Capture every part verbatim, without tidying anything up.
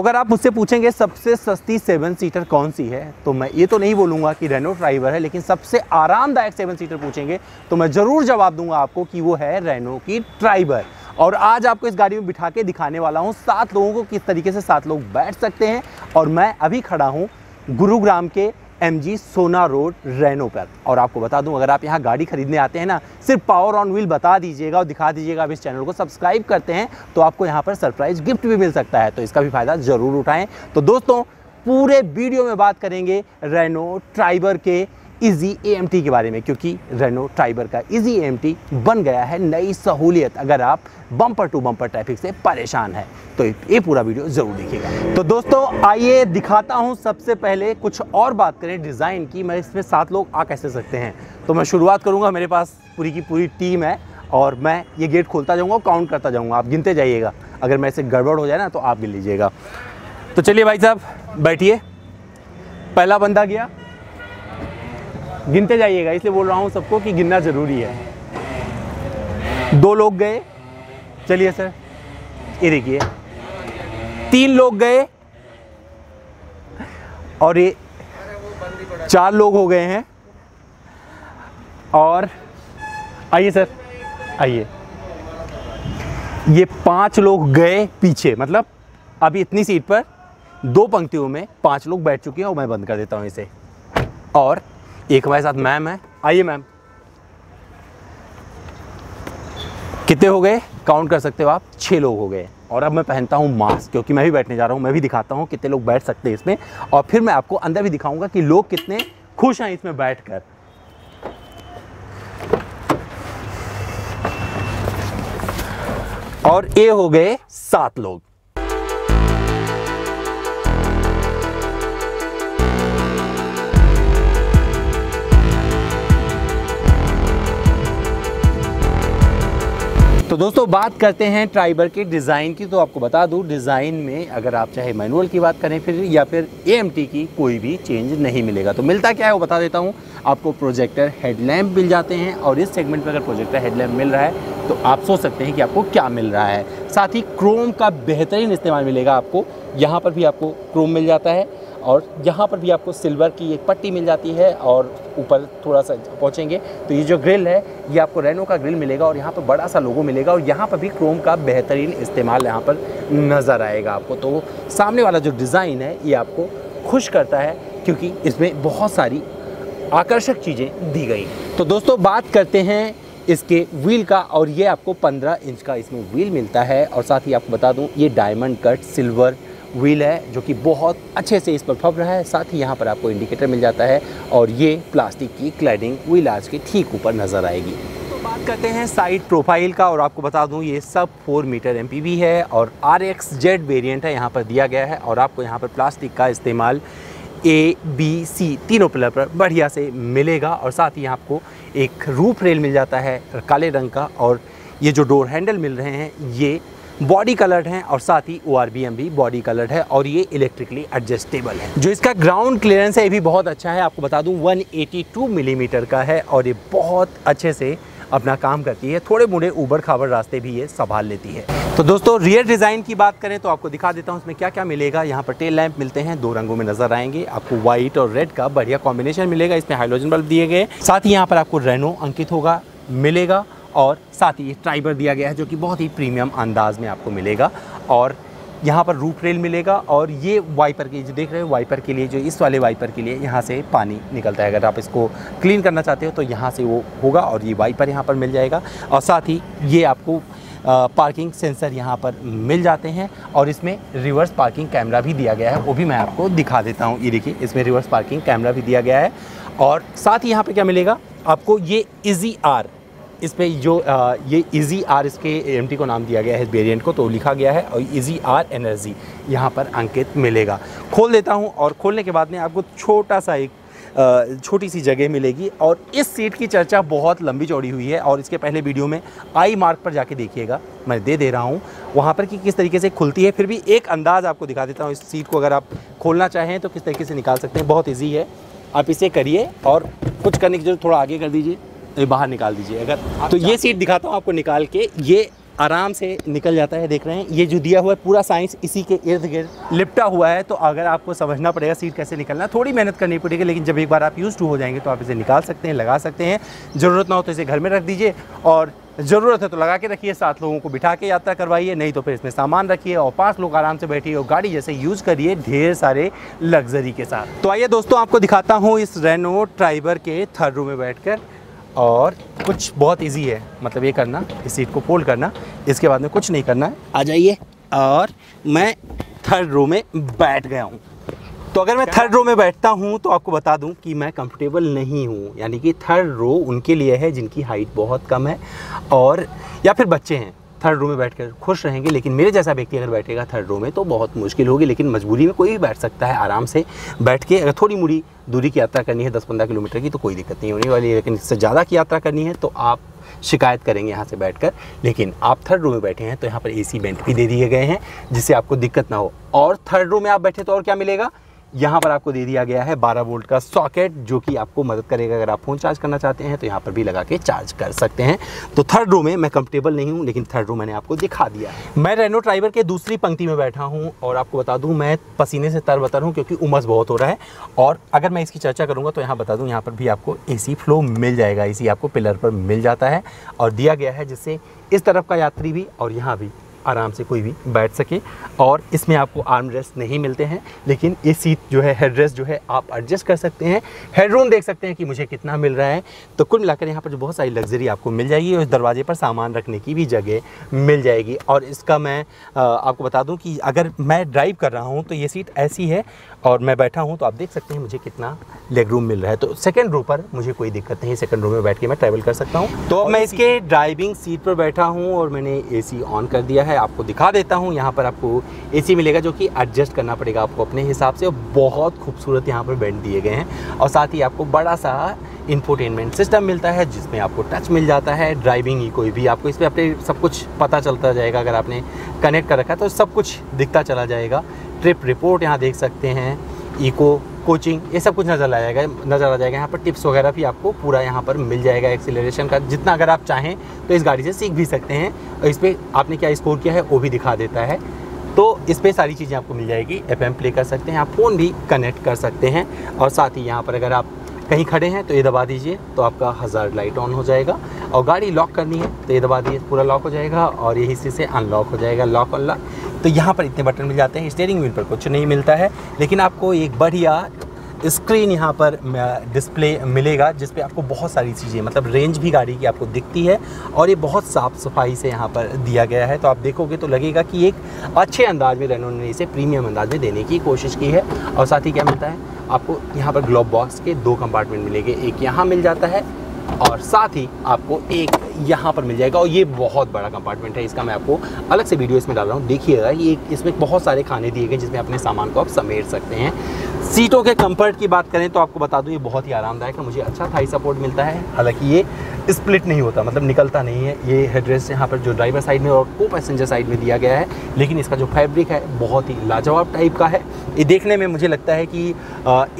तो अगर आप मुझसे पूछेंगे सबसे सस्ती सेवन सीटर कौन सी है, तो मैं ये तो नहीं बोलूँगा कि रेनो ट्राइबर है, लेकिन सबसे आरामदायक सेवन सीटर पूछेंगे तो मैं ज़रूर जवाब दूंगा आपको कि वो है रेनो की ट्राइबर। और आज आपको इस गाड़ी में बिठा के दिखाने वाला हूँ सात लोगों को किस तरीके से सात लोग बैठ सकते हैं। और मैं अभी खड़ा हूँ गुरुग्राम के एम जी सोना रोड रेनो पर। और आपको बता दूं, अगर आप यहाँ गाड़ी खरीदने आते हैं ना, सिर्फ पावर ऑन व्हील बता दीजिएगा और दिखा दीजिएगा आप इस चैनल को सब्सक्राइब करते हैं तो आपको यहाँ पर सरप्राइज गिफ्ट भी मिल सकता है, तो इसका भी फ़ायदा ज़रूर उठाएं। तो दोस्तों पूरे वीडियो में बात करेंगे रेनो ट्राइबर के ईजी ए एम टी के बारे में, क्योंकि रेनो ट्राइबर का ईजी ए एम टी बन गया है नई सहूलियत अगर आप बम्पर टू बम्पर ट्रैफिक से परेशान हैं। तो ये पूरा वीडियो ज़रूर देखिएगा। तो दोस्तों आइए दिखाता हूँ। सबसे पहले कुछ और बात करें डिज़ाइन की, मैं इसमें सात लोग आ कैसे सकते हैं, तो मैं शुरुआत करूँगा। मेरे पास पूरी की पूरी टीम है और मैं ये गेट खोलता जाऊँगा, काउंट करता जाऊँगा, आप गिनते जाइएगा। अगर मैं इससे गड़बड़ हो जाए ना तो आप गिन लीजिएगा। तो चलिए भाई साहब बैठिए, पहला बंदा गया, गिनते जाइएगा, इसलिए बोल रहा हूँ सबको कि गिनना ज़रूरी है। दो लोग गए, चलिए सर ये देखिए, तीन लोग गए और ये चार लोग हो गए हैं। और आइए सर आइए, ये पांच लोग गए पीछे, मतलब अभी इतनी सीट पर दो पंक्तियों में पांच लोग बैठ चुके हैं। और मैं बंद कर देता हूँ इसे। और एक हमारे साथ मैम है, आइए मैम, कितने हो गए काउंट कर सकते हो आप, छः लोग हो गए। और अब मैं पहनता हूँ मास्क, क्योंकि मैं भी बैठने जा रहा हूँ, मैं भी दिखाता हूँ कितने लोग बैठ सकते हैं इसमें, और फिर मैं आपको अंदर भी दिखाऊंगा कि लोग कितने खुश हैं इसमें बैठकर। और ये हो गए सात लोग। तो दोस्तों बात करते हैं ट्राइबर के डिज़ाइन की। तो आपको बता दूं डिज़ाइन में अगर आप चाहे मैनुअल की बात करें फिर या फिर ए एम टी की, कोई भी चेंज नहीं मिलेगा। तो मिलता क्या है वो बता देता हूं आपको। प्रोजेक्टर हेडलैम्प मिल जाते हैं, और इस सेगमेंट में अगर प्रोजेक्टर हेडलैम्प मिल रहा है तो आप सोच सकते हैं कि आपको क्या मिल रहा है। साथ ही क्रोम का बेहतरीन इस्तेमाल मिलेगा आपको, यहाँ पर भी आपको क्रोम मिल जाता है, और यहाँ पर भी आपको सिल्वर की एक पट्टी मिल जाती है। और ऊपर थोड़ा सा पहुँचेंगे तो ये जो ग्रिल है ये आपको रेनो का ग्रिल मिलेगा, और यहाँ पर बड़ा सा लोगो मिलेगा, और यहाँ पर भी क्रोम का बेहतरीन इस्तेमाल यहाँ पर नज़र आएगा आपको। तो सामने वाला जो डिज़ाइन है ये आपको खुश करता है, क्योंकि इसमें बहुत सारी आकर्षक चीज़ें दी गई। तो दोस्तों बात करते हैं इसके व्हील का, और ये आपको पंद्रह इंच का इसमें व्हील मिलता है। और साथ ही आपको बता दूँ ये डायमंड कट सिल्वर व्हील है जो कि बहुत अच्छे से इस पर फप रहा है। साथ ही यहाँ पर आपको इंडिकेटर मिल जाता है, और ये प्लास्टिक की क्लैडिंग व्हील आज के ठीक ऊपर नज़र आएगी। तो बात करते हैं साइड प्रोफाइल का, और आपको बता दूँ ये सब four metre M P V है, और आर एक्स ज़ेड वेरिएंट है यहाँ पर दिया गया है। और आपको यहाँ पर प्लास्टिक का इस्तेमाल ए बी सी तीनों पिलर पर बढ़िया से मिलेगा। और साथ ही आपको एक रूफ रेल मिल जाता है काले रंग का, और ये जो डोर हैंडल मिल रहे हैं ये बॉडी कलर्ड हैं, और साथ ही ओ आर बी एम भी बॉडी कलर्ड है, और ये इलेक्ट्रिकली एडजस्टेबल है। जो इसका ग्राउंड क्लियरेंस है ये भी बहुत अच्छा है, आपको बता दूं एक सौ बयासी मिलीमीटर का है, और ये बहुत अच्छे से अपना काम करती है। थोड़े मोड़े ऊबड़ खाबड़ रास्ते भी ये संभाल लेती है। तो दोस्तों रियर डिज़ाइन की बात करें तो आपको दिखा देता हूँ इसमें क्या क्या मिलेगा। यहाँ पर टेल लैंप मिलते हैं, दो रंगों में नजर आएंगे आपको, व्हाइट और रेड का बढ़िया कॉम्बिनेशन मिलेगा। इसमें हाइड्रोजन बल्ब दिए गए, साथ ही यहाँ पर आपको रेनो अंकित होगा मिलेगा, और साथ ही ये ट्राइबर दिया गया है जो कि बहुत ही प्रीमियम अंदाज में आपको मिलेगा। और यहाँ पर रूफ रेल मिलेगा, और ये वाइपर के जो देख रहे हो वाइपर के लिए, जो इस वाले वाइपर के लिए यहाँ से पानी निकलता है, अगर आप इसको क्लीन करना चाहते हो तो यहाँ से वो होगा, और ये वाइपर यहाँ पर मिल जाएगा। और साथ ही ये आपको आ, पार्किंग सेंसर यहाँ पर मिल जाते हैं, और इसमें रिवर्स पार्किंग कैमरा भी दिया गया है, वो भी मैं आपको दिखा देता हूँ। ये देखिए इसमें रिवर्स पार्किंग कैमरा भी दिया गया है। और साथ ही यहाँ पर क्या मिलेगा आपको, ये ईजी आर, इस पर जो आ, ये ईजी आर इसके एम टी को नाम दिया गया है वेरिएंट को, तो लिखा गया है, और ईजी आर एनर्जी यहाँ पर अंकित मिलेगा। खोल देता हूँ, और खोलने के बाद में आपको छोटा सा एक छोटी सी जगह मिलेगी। और इस सीट की चर्चा बहुत लंबी चौड़ी हुई है, और इसके पहले वीडियो में आई मार्क पर जाके देखिएगा, मैं दे दे रहा हूँ वहाँ पर कि किस तरीके से खुलती है। फिर भी एक अंदाज़ आपको दिखा देता हूँ, इस सीट को अगर आप खोलना चाहें तो किस तरीके से निकाल सकते हैं, बहुत ईजी है। आप इसे करिए, और कुछ करने की जरूरत, थोड़ा आगे कर दीजिए, ये बाहर निकाल दीजिए अगर। तो ये सीट दिखाता हूँ आपको निकाल के, ये आराम से निकल जाता है। देख रहे हैं ये जो दिया हुआ है पूरा साइंस इसी के इर्द गिर्द लिपटा हुआ है, तो अगर आपको समझना पड़ेगा सीट कैसे निकलना, थोड़ी मेहनत करनी पड़ेगी, लेकिन जब एक बार आप यूज टू हो जाएंगे तो आप इसे निकाल सकते हैं, लगा सकते हैं। ज़रूरत ना हो तो इसे घर में रख दीजिए, और ज़रूरत है तो लगा के रखिए, सात लोगों को बिठा के यात्रा करवाइए, नहीं तो फिर इसमें सामान रखिए और पांच लोग आराम से बैठिए और गाड़ी जैसे यूज़ करिए ढेर सारे लग्जरी के साथ। तो आइए दोस्तों आपको दिखाता हूँ इस रेनो ट्राइबर के थर्ड रो में बैठकर, और कुछ बहुत इजी है, मतलब ये करना, इस सीट को फोल्ड करना, इसके बाद में कुछ नहीं करना है। आ जाइए, और मैं थर्ड रो में बैठ गया हूँ। तो अगर मैं थर्ड रो में बैठता हूँ तो आपको बता दूँ कि मैं कंफर्टेबल नहीं हूँ, यानी कि थर्ड रो उनके लिए है जिनकी हाइट बहुत कम है, और या फिर बच्चे हैं, थर्ड रो में बैठकर खुश रहेंगे। लेकिन मेरे जैसा व्यक्ति अगर बैठेगा थर्ड रो में तो बहुत मुश्किल होगी, लेकिन मजबूरी में कोई भी बैठ सकता है आराम से बैठ के। अगर थोड़ी मुड़ी दूरी की यात्रा करनी है दस पंद्रह किलोमीटर की तो कोई दिक्कत नहीं होने वाली है, लेकिन इससे ज़्यादा की यात्रा करनी है तो आप शिकायत करेंगे यहाँ से बैठकर। लेकिन आप थर्ड रो में बैठे हैं तो यहाँ पर एसी बेंच भी दे दिए गए हैं जिससे आपको दिक्कत ना हो। और थर्ड रो में आप बैठे तो और क्या मिलेगा, यहाँ पर आपको दे दिया गया है बारह वोल्ट का सॉकेट, जो कि आपको मदद करेगा अगर आप फ़ोन चार्ज करना चाहते हैं तो यहाँ पर भी लगा के चार्ज कर सकते हैं। तो थर्ड रो में मैं कंफर्टेबल नहीं हूँ, लेकिन थर्ड रो मैंने आपको दिखा दिया। मैं रेनो ट्राइबर के दूसरी पंक्ति में बैठा हूँ, और आपको बता दूँ मैं पसीने से तरबतर हूँ क्योंकि उमस बहुत हो रहा है। और अगर मैं इसकी चर्चा करूँगा तो यहाँ बता दूँ यहाँ पर भी आपको ए सी फ्लो मिल जाएगा, ए सी आपको पिलर पर मिल जाता है और दिया गया है, जिससे इस तरफ का यात्री भी और यहाँ भी आराम से कोई भी बैठ सके। और इसमें आपको आर्म रेस्ट नहीं मिलते हैं, लेकिन ये सीट जो है हेड रेस्ट जो है आप एडजस्ट कर सकते हैं। हेडरूम देख सकते हैं कि मुझे कितना मिल रहा है। तो कुल मिलाकर यहाँ पर जो बहुत सारी लग्जरी आपको मिल जाएगी, और इस दरवाजे पर सामान रखने की भी जगह मिल जाएगी। और इसका मैं आपको बता दूँ कि अगर मैं ड्राइव कर रहा हूँ तो ये सीट ऐसी है, और मैं बैठा हूँ तो आप देख सकते हैं मुझे कितना लेग रूम मिल रहा है। तो सेकेंड रो पर मुझे कोई दिक्कत नहीं, सेकेंड रो में बैठ के मैं ट्रैवल कर सकता हूँ। तो मैं इसके ड्राइविंग सीट पर बैठा हूँ और मैंने ए सी ऑन कर दिया है, आपको दिखा देता हूं। यहां पर आपको एसी मिलेगा जो कि एडजस्ट करना पड़ेगा आपको अपने हिसाब से, और बहुत खूबसूरत यहां पर बेंट दिए गए हैं। और साथ ही आपको बड़ा सा इंफोटेनमेंट सिस्टम मिलता है जिसमें आपको टच मिल जाता है, ड्राइविंग ही कोई भी आपको इसमें अपने सब कुछ पता चलता जाएगा। अगर आपने कनेक्ट कर रखा है तो सब कुछ दिखता चला जाएगा। ट्रिप रिपोर्ट यहाँ देख सकते हैं, इको कोचिंग, ये सब कुछ नज़र आ जाएगा नज़र आ जाएगा यहाँ पर। टिप्स वगैरह भी आपको पूरा यहाँ पर मिल जाएगा, एक्सीलरेशन का जितना अगर आप चाहें तो इस गाड़ी से सीख भी सकते हैं, और इस पर आपने क्या स्कोर किया है वो भी दिखा देता है। तो इस पर सारी चीज़ें आपको मिल जाएगी। एफ एम प्ले कर सकते हैं आप, फ़ोन भी कनेक्ट कर सकते हैं। और साथ ही यहाँ पर अगर आप कहीं खड़े हैं तो ये दबा दीजिए तो आपका हज़ार्ड लाइट ऑन हो जाएगा, और गाड़ी लॉक करनी है तो ये दबा दीजिए पूरा लॉक हो जाएगा, और यही हिस्से से अनलॉक हो जाएगा, लॉक अनलॉक। तो यहाँ पर इतने बटन मिल जाते हैं। स्टीयरिंग व्हील पर कुछ नहीं मिलता है, लेकिन आपको एक बढ़िया स्क्रीन यहाँ पर डिस्प्ले मिलेगा जिस पे आपको बहुत सारी चीज़ें, मतलब रेंज भी गाड़ी की आपको दिखती है, और ये बहुत साफ़ सफाई से यहाँ पर दिया गया है। तो आप देखोगे तो लगेगा कि एक अच्छे अंदाज में रेनो ने इसे प्रीमियम अंदाज में देने की कोशिश की है। और साथ ही क्या मिलता है आपको, यहाँ पर ग्लोब बॉक्स के दो कंपार्टमेंट मिलेंगे, एक यहाँ मिल जाता है और साथ ही आपको एक यहाँ पर मिल जाएगा। और ये बहुत बड़ा कंपार्टमेंट है, इसका मैं आपको अलग से वीडियो इसमें डाल रहा हूँ, देखिएगा। ये इसमें बहुत सारे खाने दिए गए जिसमें अपने सामान को आप समेट सकते हैं। सीटों के कंफर्ट की बात करें तो आपको बता दूँ ये बहुत ही आरामदायक है। मुझे अच्छा थाई सपोर्ट मिलता है, हालांकि ये स्प्लिट नहीं होता, मतलब निकलता नहीं है। ये हेडरेस्ट यहाँ पर जो ड्राइवर साइड में और को पैसेंजर साइड में दिया गया है, लेकिन इसका जो फैब्रिक है बहुत ही लाजवाब टाइप का है। ये देखने में मुझे लगता है कि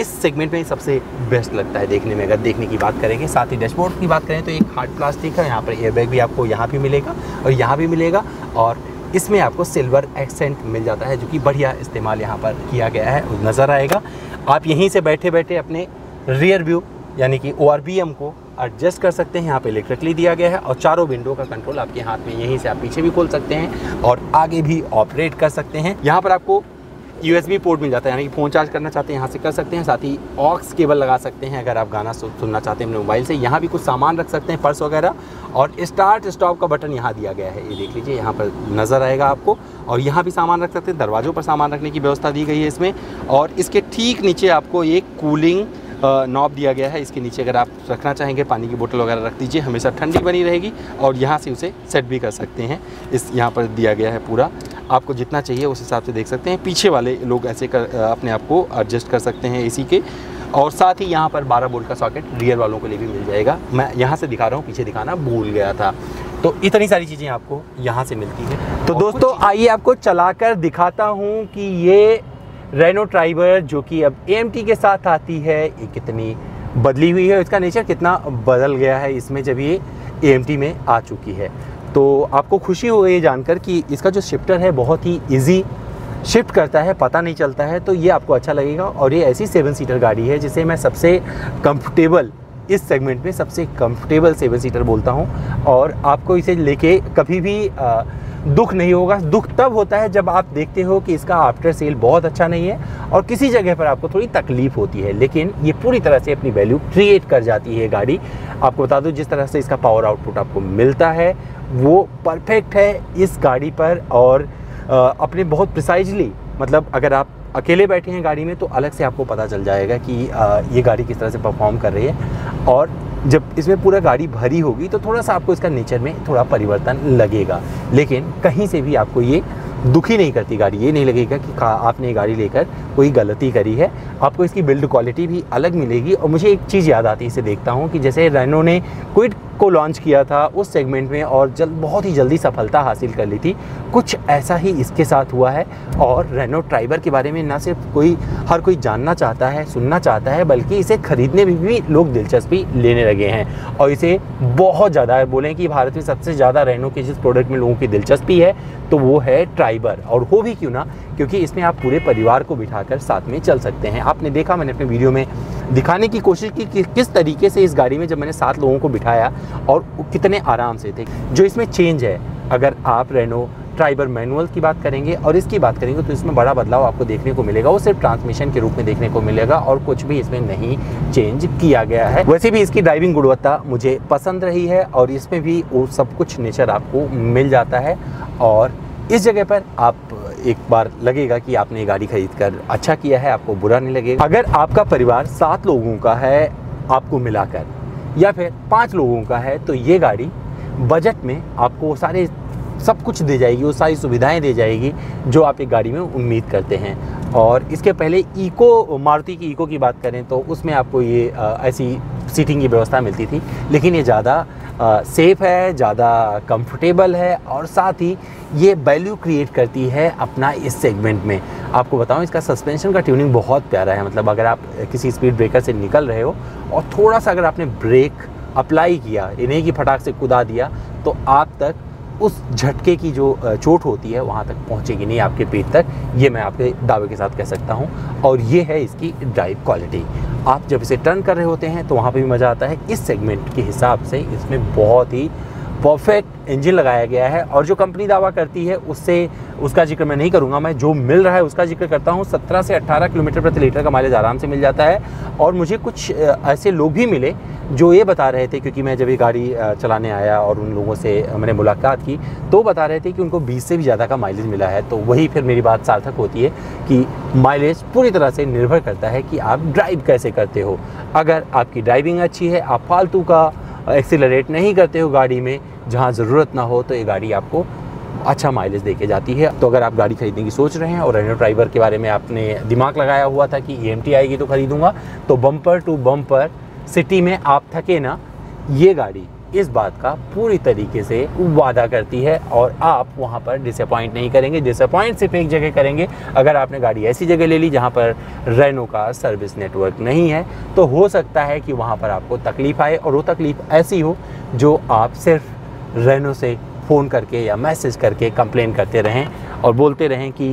इस सेगमेंट में सबसे बेस्ट लगता है देखने में, अगर देखने की बात करेंगे। साथ ही डैशबोर्ड की बात करें तो एक हार्ड प्लास्टिक है, यहाँ पर एयरबैग भी आपको यहाँ भी मिलेगा और यहाँ भी मिलेगा, और इसमें आपको सिल्वर एक्सेंट मिल जाता है जो कि बढ़िया इस्तेमाल यहाँ पर किया गया है, नज़र आएगा। आप यहीं से बैठे बैठे अपने रियर व्यू यानी कि ओ आर बी एम को एडजस्ट कर सकते हैं, यहाँ पे इलेक्ट्रिकली दिया गया है। और चारों विंडो का कंट्रोल आपके हाथ में, यहीं से आप पीछे भी खोल सकते हैं और आगे भी ऑपरेट कर सकते हैं। यहाँ पर आपको यू एस बी पोर्ट मिल जाता है, यानी कि फ़ोन चार्ज करना चाहते हैं यहाँ से कर सकते हैं। साथ ही ऑक्स केबल लगा सकते हैं अगर आप गाना सुनना चाहते हैं अपने मोबाइल से। यहाँ भी कुछ सामान रख सकते हैं, पर्स वगैरह। और स्टार्ट स्टॉप का बटन यहाँ दिया गया है, ये देख लीजिए, यहाँ पर नज़र आएगा आपको। और यहाँ भी सामान रख सकते हैं, दरवाज़ों पर सामान रखने की व्यवस्था दी गई है इसमें। और इसके ठीक नीचे आपको एक कूलिंग नॉब दिया गया है, इसके नीचे अगर आप रखना चाहेंगे पानी की बोतल वगैरह रख दीजिए, हमेशा ठंडी बनी रहेगी। और यहाँ से उसे सेट भी कर सकते हैं, इस यहाँ पर दिया गया है पूरा, आपको जितना चाहिए उस हिसाब से देख सकते हैं। पीछे वाले लोग ऐसे कर अपने आप को एडजस्ट कर सकते हैं एसी के। और साथ ही यहाँ पर बारह वोल्ट का सॉकेट रियर वालों के लिए भी मिल जाएगा। मैं यहाँ से दिखा रहा हूँ, पीछे दिखाना भूल गया था। तो इतनी सारी चीज़ें आपको यहाँ से मिलती हैं। तो दोस्तों आइए आपको चला कर दिखाता हूँ कि ये रेनो ट्राइबर जो कि अब ए एम टी के साथ आती है, ये कितनी बदली हुई है, इसका नेचर कितना बदल गया है इसमें जब ये ए एम टी में आ चुकी है। तो आपको खुशी हो ये जानकर कि इसका जो शिफ्टर है बहुत ही ईजी शिफ्ट करता है, पता नहीं चलता है, तो ये आपको अच्छा लगेगा। और ये ऐसी सेवन सीटर गाड़ी है जिसे मैं सबसे कंफर्टेबल, इस सेगमेंट में सबसे कंफर्टेबल सेवन सीटर बोलता हूँ। और आपको इसे लेके कभी भी आ, दुख नहीं होगा। दुख तब होता है जब आप देखते हो कि इसका आफ्टर सेल बहुत अच्छा नहीं है और किसी जगह पर आपको थोड़ी तकलीफ़ होती है, लेकिन ये पूरी तरह से अपनी वैल्यू क्रिएट कर जाती है गाड़ी। आपको बता दूं, जिस तरह से इसका पावर आउटपुट आपको मिलता है वो परफेक्ट है इस गाड़ी पर। और अपने बहुत प्रिसाइजली, मतलब अगर आप अकेले बैठे हैं गाड़ी में तो अलग से आपको पता चल जाएगा कि आ, ये गाड़ी किस तरह से परफॉर्म कर रही है। और जब इसमें पूरा गाड़ी भरी होगी तो थोड़ा सा आपको इसका नेचर में थोड़ा परिवर्तन लगेगा, लेकिन कहीं से भी आपको ये दुखी नहीं करती गाड़ी। ये नहीं लगेगा कि आपने गाड़ी लेकर कोई गलती करी है। आपको इसकी बिल्ड क्वालिटी भी अलग मिलेगी। और मुझे एक चीज़ याद आती है, इसे देखता हूँ कि जैसे रेनो ने क्विड को लॉन्च किया था उस सेगमेंट में और जल्द बहुत ही जल्दी सफलता हासिल कर ली थी, कुछ ऐसा ही इसके साथ हुआ है। और रेनो ट्राइबर के बारे में ना सिर्फ कोई हर कोई जानना चाहता है, सुनना चाहता है, बल्कि इसे खरीदने में भी लोग दिलचस्पी लेने लगे हैं। और इसे बहुत ज़्यादा बोलें कि भारत में सबसे ज़्यादा रेनो के जिस प्रोडक्ट में लोगों की दिलचस्पी है तो वो है ट्राइबर। और हो भी क्यों ना, क्योंकि इसमें आप पूरे परिवार को बिठाकर साथ में चल सकते हैं। आपने देखा, मैंने अपने वीडियो में दिखाने की कोशिश की कि किस तरीके से इस गाड़ी में जब मैंने सात लोगों को बिठाया और कितने आराम से थे। जो इसमें चेंज है, अगर आप रेनो ट्राइबर मैनुअल की बात करेंगे और इसकी बात करेंगे तो इसमें बड़ा बदलाव आपको देखने को मिलेगा। वो सिर्फ ट्रांसमिशन के रूप में देखने को मिलेगा और कुछ भी इसमें नहीं चेंज किया गया है। वैसे भी इसकी ड्राइविंग गुणवत्ता मुझे पसंद रही है और इसमें भी वो सब कुछ नेचर आपको मिल जाता है। और इस जगह पर आप एक बार लगेगा कि आपने गाड़ी खरीद कर अच्छा किया है, आपको बुरा नहीं लगेगा। अगर आपका परिवार सात लोगों का है आपको मिलाकर या फिर पाँच लोगों का है तो ये गाड़ी बजट में आपको सारे सब कुछ दे जाएगी, वो सारी सुविधाएं दे जाएगी जो आप एक गाड़ी में उम्मीद करते हैं। और इसके पहले इको, मारुति की इको की बात करें तो उसमें आपको ये आ, ऐसी सीटिंग की व्यवस्था मिलती थी, लेकिन ये ज़्यादा सेफ़ है, ज़्यादा कंफर्टेबल है और साथ ही ये वैल्यू क्रिएट करती है अपना इस सेगमेंट में। आपको बताऊं, इसका सस्पेंशन का ट्यूनिंग बहुत प्यारा है। मतलब अगर आप किसी स्पीड ब्रेकर से निकल रहे हो और थोड़ा सा अगर आपने ब्रेक अप्लाई किया, इन्हें की फटाक से कुदा दिया, तो आप तक उस झटके की जो चोट होती है वहाँ तक पहुँचेगी नहीं, आपके पेट तक, ये मैं आपके दावे के साथ कह सकता हूँ। और ये है इसकी ड्राइव क्वालिटी। आप जब इसे टर्न कर रहे होते हैं तो वहाँ पे भी मज़ा आता है। इस सेगमेंट के हिसाब से इसमें बहुत ही परफेक्ट इंजन लगाया गया है। और जो कंपनी दावा करती है उससे उसका जिक्र मैं नहीं करूँगा, मैं जो मिल रहा है उसका जिक्र करता हूँ। सत्रह से अट्ठारह किलोमीटर प्रति लीटर का माइलेज आराम से मिल जाता है। और मुझे कुछ ऐसे लोग भी मिले जो ये बता रहे थे, क्योंकि मैं जब ये गाड़ी चलाने आया और उन लोगों से मैंने मुलाकात की तो बता रहे थे कि उनको बीस से भी ज़्यादा का माइलेज मिला है। तो वही फिर मेरी बात सार्थक होती है कि माइलेज पूरी तरह से निर्भर करता है कि आप ड्राइव कैसे करते हो। अगर आपकी ड्राइविंग अच्छी है, आप फालतू का एक्सीलरेट नहीं करते हो गाड़ी में जहाँ ज़रूरत ना हो, तो ये गाड़ी आपको अच्छा माइलेज देके जाती है। तो अगर आप गाड़ी खरीदने की सोच रहे हैं और रेनो ट्राइबर के बारे में आपने दिमाग लगाया हुआ था कि ई एम टी आएगी तो खरीदूंगा, तो बम्पर टू बम्पर सिटी में आप थके ना, ये गाड़ी इस बात का पूरी तरीके से वादा करती है और आप वहाँ पर डिसअपॉइंट नहीं करेंगे। डिसअपॉइंट सिर्फ एक जगह करेंगे, अगर आपने गाड़ी ऐसी जगह ले ली जहाँ पर रेनो का सर्विस नेटवर्क नहीं है तो हो सकता है कि वहाँ पर आपको तकलीफ़ आए। और वो तकलीफ़ ऐसी हो जो आप सिर्फ रेनो से फ़ोन करके या मैसेज करके कंप्लेन करते रहें और बोलते रहें कि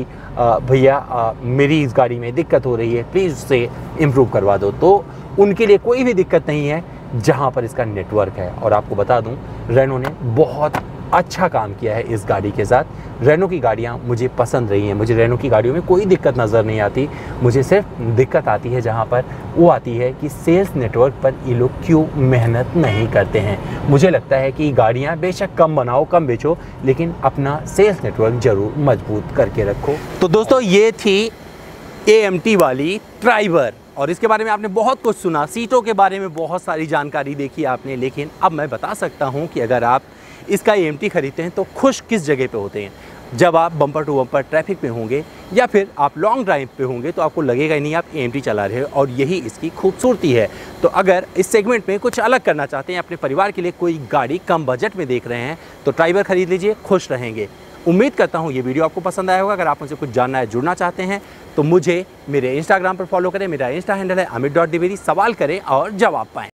भैया मेरी इस गाड़ी में दिक्कत हो रही है, प्लीज़ उसे इम्प्रूव करवा दो। तो उनके लिए कोई भी दिक्कत नहीं है जहाँ पर इसका नेटवर्क है। और आपको बता दूँ, रेनो ने बहुत अच्छा काम किया है इस गाड़ी के साथ। रेनो की गाड़ियाँ मुझे पसंद रही हैं। मुझे रेनो की गाड़ियों में कोई दिक्कत नज़र नहीं आती। मुझे सिर्फ दिक्कत आती है जहाँ पर वो आती है कि सेल्स नेटवर्क पर ये लोग क्यों मेहनत नहीं करते हैं। मुझे लगता है कि गाड़ियाँ बेशक कम बनाओ, कम बेचो, लेकिन अपना सेल्स नेटवर्क ज़रूर मजबूत करके रखो। तो दोस्तों, ये थी ए एम टी वाली ट्राइबर और इसके बारे में आपने बहुत कुछ सुना, सीटों के बारे में बहुत सारी जानकारी देखी आपने। लेकिन अब मैं बता सकता हूँ कि अगर आप इसका ए एम टी खरीदते हैं तो खुश किस जगह पे होते हैं। जब आप बम्पर टू बम्पर ट्रैफिक में होंगे या फिर आप लॉन्ग ड्राइव पे होंगे तो आपको लगेगा नहीं आप ए एम टी चला रहे हो, और यही इसकी खूबसूरती है। तो अगर इस सेगमेंट में कुछ अलग करना चाहते हैं, अपने परिवार के लिए कोई गाड़ी कम बजट में देख रहे हैं, तो ट्राइबर खरीद लीजिए, खुश रहेंगे। उम्मीद करता हूँ ये वीडियो आपको पसंद आया होगा। अगर आप मुझसे कुछ जानना है, जुड़ना चाहते हैं तो मुझे मेरे इंस्टाग्राम पर फॉलो करें। मेरा इंस्टा हैंडल है अमित डॉट द्विवेदी। सवाल करें और जवाब पाएँ।